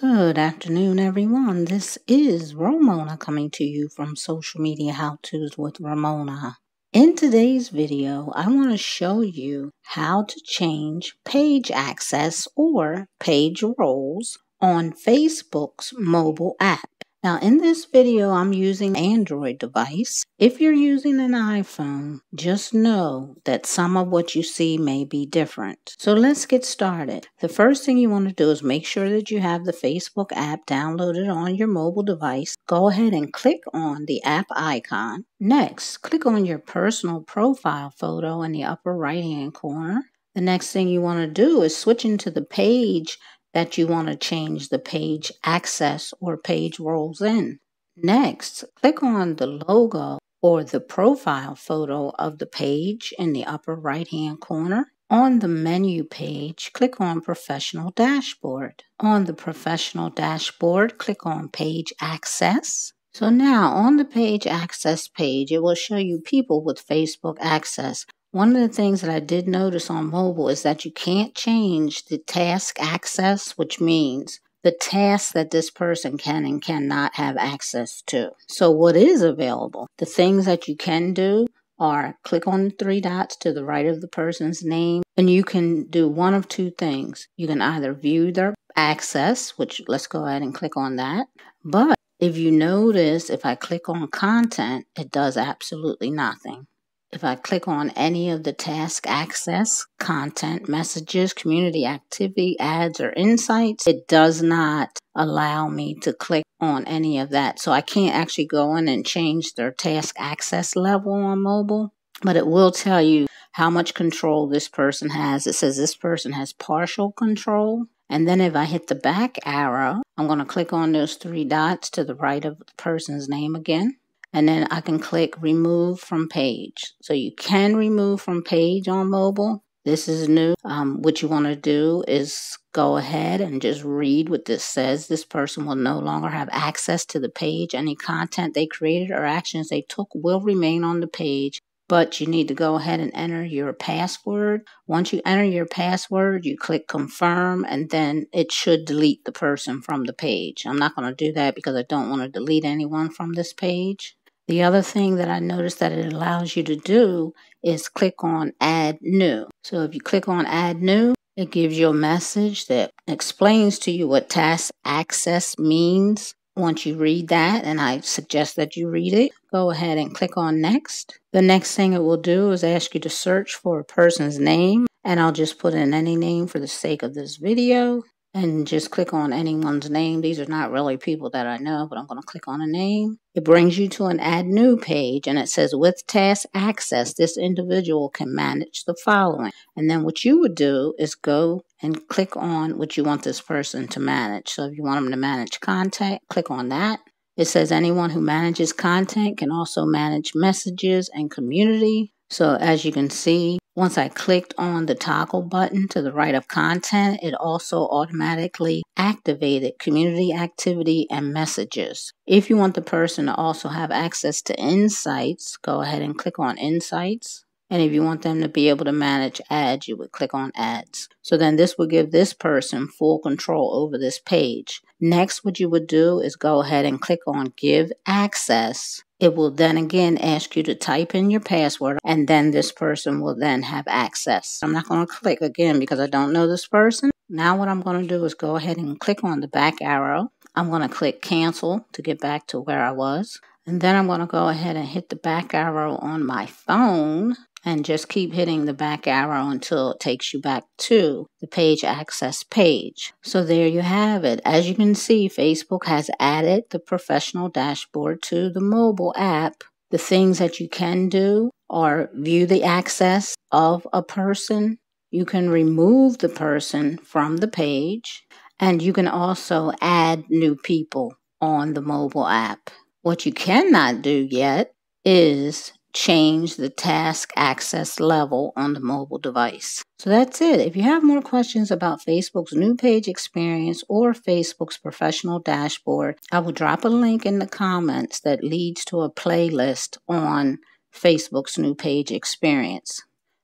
Good afternoon, everyone. This is Ramona coming to you from Social Media How-Tos with Ramona. In today's video, I want to show you how to change page access or page roles on Facebook's mobile app. Now, in this video, I'm using an Android device. If you're using an iPhone, just know that some of what you see may be different. So let's get started. The first thing you want to do is make sure that you have the Facebook app downloaded on your mobile device. Go ahead and click on the app icon. Next, click on your personal profile photo in the upper right-hand corner. The next thing you want to do is switch into the page that you want to change the page access or page roles in. Next, click on the logo or the profile photo of the page in the upper right-hand corner. On the menu page, click on Professional Dashboard. On the Professional Dashboard, click on Page Access. So now on the Page Access page, it will show you people with Facebook access. One of the things that I did notice on mobile is that you can't change the task access, which means the tasks that this person can and cannot have access to. So what is available, the things that you can do are click on the three dots to the right of the person's name, and you can do one of two things. You can either view their access, which let's go ahead and click on that. But if you notice, if I click on content, it does absolutely nothing. If I click on any of the task access, content, messages, community activity, ads, or insights, it does not allow me to click on any of that. So I can't actually go in and change their task access level on mobile, but it will tell you how much control this person has. It says this person has partial control. And then if I hit the back arrow, I'm going to click on those three dots to the right of the person's name again. And then I can click remove from page. So you can remove from page on mobile. This is new. What you want to do is go ahead and just read what this says. This person will no longer have access to the page. Any content they created or actions they took will remain on the page. But you need to go ahead and enter your password. Once you enter your password, you click confirm, and then it should delete the person from the page. I'm not going to do that because I don't want to delete anyone from this page. The other thing that I noticed that it allows you to do is click on Add New. So if you click on Add New, it gives you a message that explains to you what task access means. Once you read that, and I suggest that you read it, go ahead and click on Next. The next thing it will do is ask you to search for a person's name, and I'll just put in any name for the sake of this video. And just click on anyone's name. These are not really people that I know, but I'm going to click on a name. It brings you to an Add New page, and it says, with task access, this individual can manage the following. And then what you would do is go and click on what you want this person to manage. So if you want them to manage content, click on that. It says anyone who manages content can also manage messages and community. So as you can see, once I clicked on the toggle button to the right of content, it also automatically activated community activity and messages. If you want the person to also have access to insights, go ahead and click on insights. And if you want them to be able to manage ads, you would click on ads. So then this will give this person full control over this page. Next, what you would do is go ahead and click on give access. It will then again ask you to type in your password, and then this person will then have access. I'm not going to click again because I don't know this person. Now what I'm going to do is go ahead and click on the back arrow. I'm going to click cancel to get back to where I was. And then I'm going to go ahead and hit the back arrow on my phone and just keep hitting the back arrow until it takes you back to the page access page. So there you have it. As you can see, Facebook has added the professional dashboard to the mobile app. The things that you can do are view the access of a person. You can remove the person from the page, and you can also add new people on the mobile app. What you cannot do yet is change the task access level on the mobile device. So that's it. If you have more questions about Facebook's new page experience or Facebook's professional dashboard, I will drop a link in the comments that leads to a playlist on Facebook's new page experience.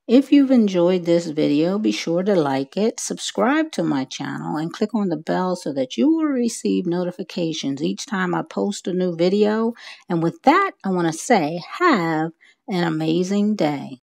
If you've enjoyed this video, be sure to like it, subscribe to my channel, and click on the bell so that you will receive notifications each time I post a new video. And with that, I want to say, have an amazing day.